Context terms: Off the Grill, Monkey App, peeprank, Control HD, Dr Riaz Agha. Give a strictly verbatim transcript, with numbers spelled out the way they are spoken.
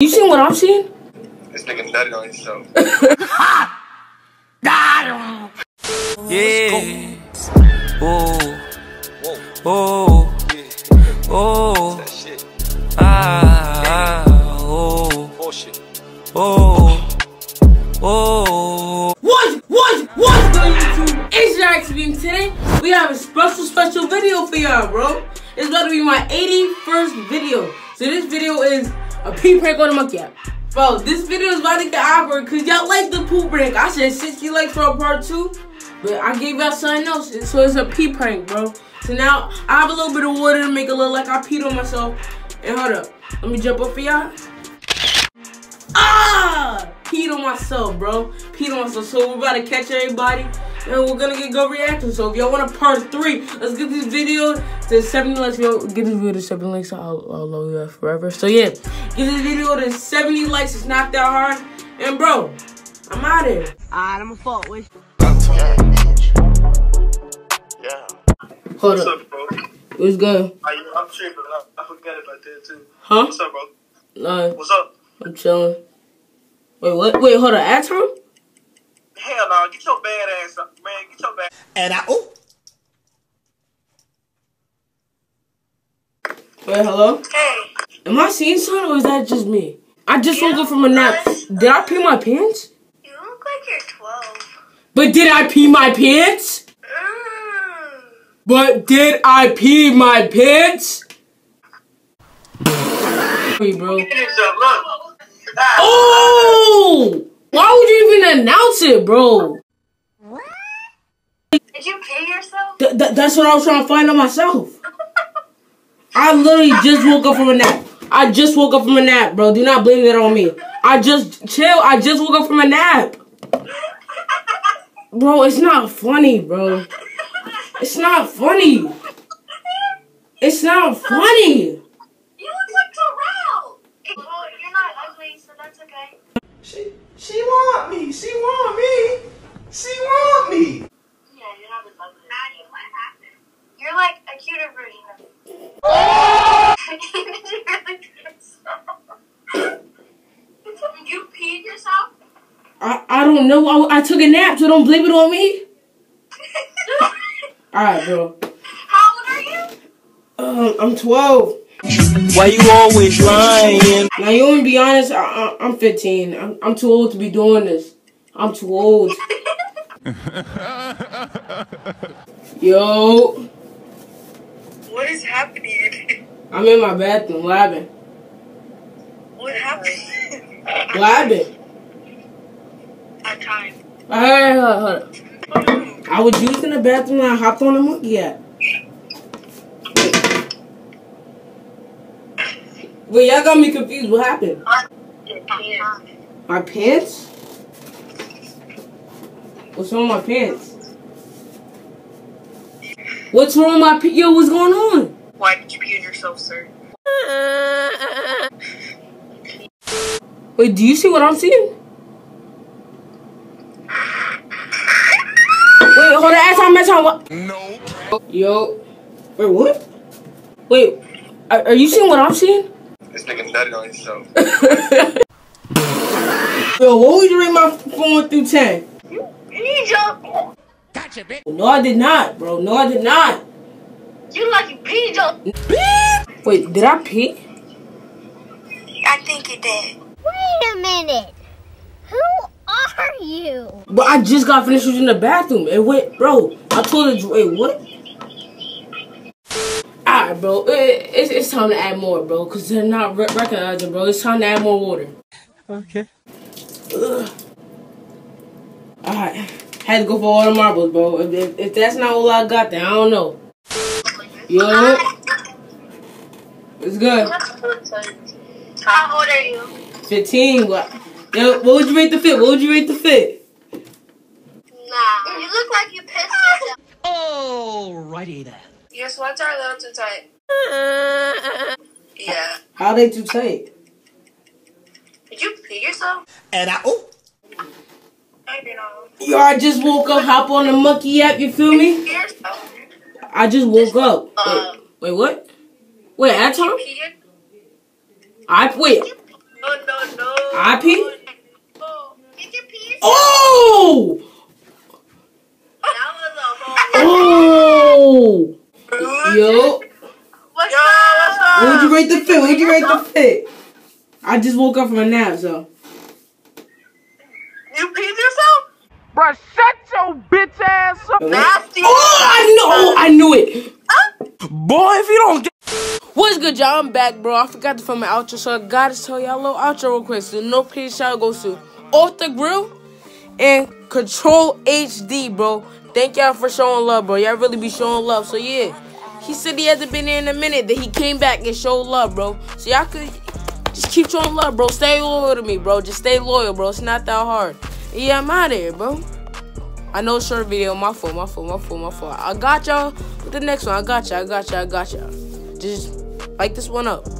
You seen what I'm seeing? This nigga nutted on himself. Yeah. Oh. Oh. Oh. Ah. Oh. Oh. Oh. What? What? What's going YouTube? It's your X B and today we have a special, special video for y'all, bro. It's about to be my eighty-first video. So this video is a pee prank on the Monkey App. Bro, this video is about to get awkward because y'all like the poo prank. I said sixty likes for a part two, but I gave y'all something else. So it's a pee prank, bro. So now I have a little bit of water to make it look like I peed on myself. And hold up, let me jump up for y'all. Ah! Peed on myself, bro. Peed on myself. So we're about to catch everybody and we're gonna get good reactions. So if y'all want a part three, let's get this video to seventy likes. Yo, get this video to seventy likes. I'll, I'll love you forever. So yeah, get this video to seventy likes. It's not that hard. And bro, I'm out of here. Alright, I'ma fuck with you. Yeah, bitch. Yeah. Hold What's up. up, bro? What's good? I, I'm tripping. I, I forgot it like that too. Huh? What's up, bro? Nah. What's up? I'm chilling. Wait, what? Wait, hold on. Ask him. Hell no, get your bad ass up, man. Get your bad. And I oh. Wait, hello? Hey. Am I seeing something or is that just me? I just woke up from a nap. Did I pee my pants? You look like you're twelve. But did I pee my pants? Mm. But did I pee my pants? Hey, bro. Oh! Why would you even announce it, bro? What? Did you pee yourself? Th th that's what I was trying to find out myself. I literally just woke up from a nap. I just woke up from a nap, bro. Do not blame that on me. I just chill. I just woke up from a nap. Bro, it's not funny, bro. It's not funny. It's not funny. She, she want me. She want me. She want me. Yeah, you're not as ugly. Maddie, what happened? You're like a cuter version of me. Oh! You peed yourself? I, I don't know. I, I took a nap, so don't blame it on me. Alright, bro. How old are you? Um, I'm twelve. Why you always lying? Now you wanna be honest, I, I, I'm fifteen. I'm, I'm too old to be doing this. I'm too old. Yo. What is happening? I'm in my bathroom, labbing. What happened? Labbing. I tried. Alright, hold up, hold up. I was using the bathroom and I hopped on the Monkey App. Well, y'all got me confused. What happened? Your pants. My pants? What's wrong with my pants? What's wrong with my pants? Yo, what's going on? Why did you pee on yourself, sir? Wait, do you see what I'm seeing? Wait, hold on. Ask how much I want. No. Yo. Wait, what? Wait, are, are you seeing what I'm seeing? This nigga nutted on himself. Yo, what would you rate my phone through ten? You need your... Gotcha, bitch. No, I did not, bro. No, I did not. You like you peed your... Wait, did I pee? I think you did. Wait a minute. Who are you? But I just got finished using the bathroom. And wait, bro. I told her, wait, what? Alright, bro, it, it's, it's time to add more, bro, because they're not re recognizing, bro. It's time to add more water. Okay. Alright, had to go for all the marbles, bro. If, if, if that's not all I got, then I don't know. Yo. It's good. How old are you? fifteen. What, yo, what would you rate the fit? What would you rate the fit? Nah. You look like you pissed yourself. Alrighty then. Your sweats are a little too tight. Yeah. How are they too tight? Did you pee yourself? And I oh. I don't know. Yo, I just woke up. Hop on the Monkey App. You feel me? Did you pee yourself? I just woke up. Uh, wait, wait, what? Wait, at time? I wait. No, no. I pee? Oh! Did you pee yourself? Oh! That was a oh! Yo! What's Yo, what's up? What would you rate the fit? What would you rate the fit? I just woke up from a nap, so. You peed yourself? Bruh, shut your bitch ass up. Nasty. Oh, I know. I knew it. Uh, Boy, if you don't get. What's good, y'all? I'm back, bro. I forgot to film my outro, so I gotta tell y'all a little outro real quick. So, no page shall go to Off the Grill and Control H D, bro. Thank y'all for showing love, bro. Y'all really be showing love, so yeah. He said he hasn't been there in a minute, that he came back and showed love, bro. So y'all could just keep showing love, bro. Stay loyal to me, bro. Just stay loyal, bro. It's not that hard. Yeah, I'm out of here, bro. I know short video. My fault, my fault, my fault, my fault. I got y'all with the next one. I got y'all, I got y'all, I got y'all. Just like this one up.